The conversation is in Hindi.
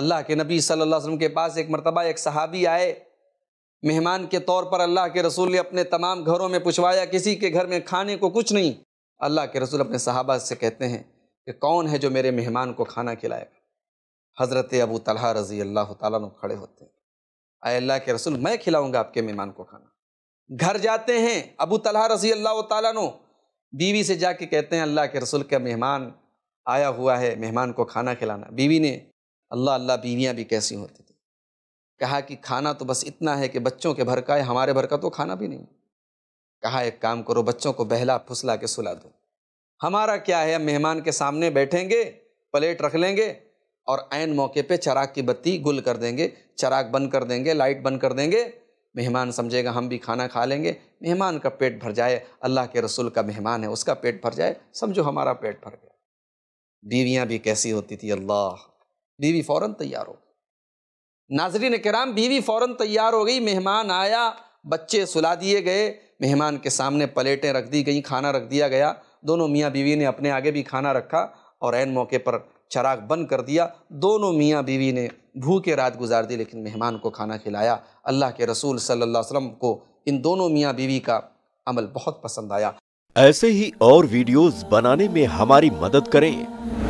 अल्लाह के नबी सल्लल्लाहु अलैहि वसल्लम के पास एक मर्तबा एक सहाबी आए मेहमान के तौर पर। अल्लाह के रसूल ने अपने तमाम घरों में पुछवाया, किसी के घर में खाने को कुछ नहीं। अल्लाह के रसूल अपने सहाबा से कहते हैं कि कौन है जो मेरे मेहमान को खाना खिलाएगा। हज़रत अबू तल्हा रज़ी अल्लाह ताला अन्हु खड़े होते हैं, आए अल्लाह के रसूल, मैं खिलाऊंगा आपके मेहमान को खाना। घर जाते हैं, अबू तल्हा रज़ी अल्लाह ताला अन्हु बीवी से जाके कहते हैं, अल्लाह के रसूल का मेहमान आया हुआ है, मेहमान को खाना खिलाना। बीवी ने, अल्लाह अल्लाह बीवियाँ भी कैसी होती थी, कहा कि खाना तो बस इतना है कि बच्चों के भर का है, हमारे भर का तो खाना भी नहीं। कहा एक काम करो, बच्चों को बहला फुसला के सुला दो, हमारा क्या है, हम मेहमान के सामने बैठेंगे, प्लेट रख लेंगे और ऐन मौके पे चराग की बत्ती गुल कर देंगे, चराग बंद कर देंगे, लाइट बंद कर देंगे, मेहमान समझेगा हम भी खाना खा लेंगे। मेहमान का पेट भर जाए, अल्लाह के रसूल का मेहमान है, उसका पेट भर जाए, समझो हमारा पेट भर गया। बीवियाँ भी कैसी होती थी, अल्लाह। बीवी फ़ौरन तैयार हो गई, नाज़रीन-ए-करम बीवी फ़ौरन तैयार हो गई। मेहमान आया, बच्चे सुला दिए गए, मेहमान के सामने प्लेटें रख दी गई, खाना रख दिया गया। दोनों मियाँ बीवी ने अपने आगे भी खाना रखा और ऐन मौके पर चराग बंद कर दिया। दोनों मियाँ बीवी ने भूखे रात गुजार दी, लेकिन मेहमान को खाना खिलाया। अल्लाह के रसूल सल्लल्लाहु अलैहि वसल्लम को इन दोनों मियाँ बीवी का अमल बहुत पसंद आया। ऐसे ही और वीडियोज़ बनाने में हमारी मदद करें।